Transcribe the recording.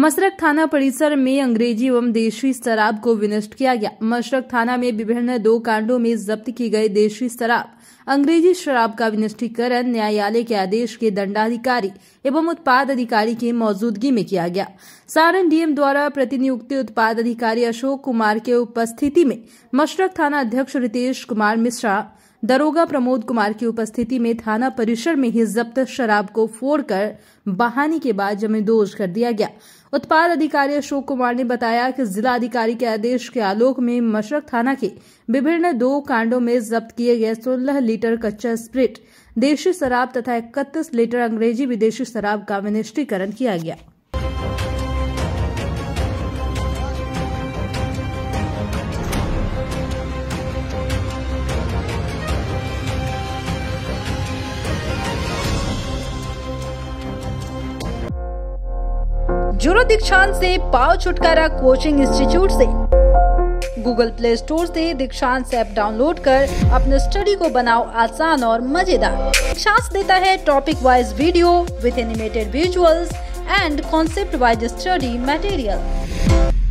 मशरक थाना परिसर में अंग्रेजी एवं देशी शराब को विनष्ट किया गया। मशरक थाना में विभिन्न 2 कांडों में जब्त की गई देशी शराब, अंग्रेजी शराब का विनष्टीकरण न्यायालय के आदेश के दंडाधिकारी एवं उत्पाद अधिकारी की मौजूदगी में किया गया। सारण डीएम द्वारा प्रतिनियुक्त उत्पाद अधिकारी अशोक कुमार के उपस्थिति में मशरक थाना अध्यक्ष रितेश कुमार मिश्रा, दरोगा प्रमोद कुमार की उपस्थिति में थाना परिसर में ही जब्त शराब को फोड़कर बहाने के बाद जमींदोज कर दिया गया। उत्पाद अधिकारी अशोक कुमार ने बताया कि जिला अधिकारी के आदेश के आलोक में मशरक थाना के विभिन्न 2 कांडों में जब्त किए गए 16 लीटर कच्चा स्प्रिट, देशी शराब तथा 31 लीटर अंग्रेजी विदेशी शराब का विनिष्टीकरण किया गया। जुड़ो दीक्षांत से, पाओ छुटकारा कोचिंग इंस्टीट्यूट से। गूगल प्ले स्टोर से दीक्षांत ऐप डाउनलोड कर अपने स्टडी को बनाओ आसान और मजेदार। दीक्षांत देता है topic wise video with animated visuals and concept-wise study material.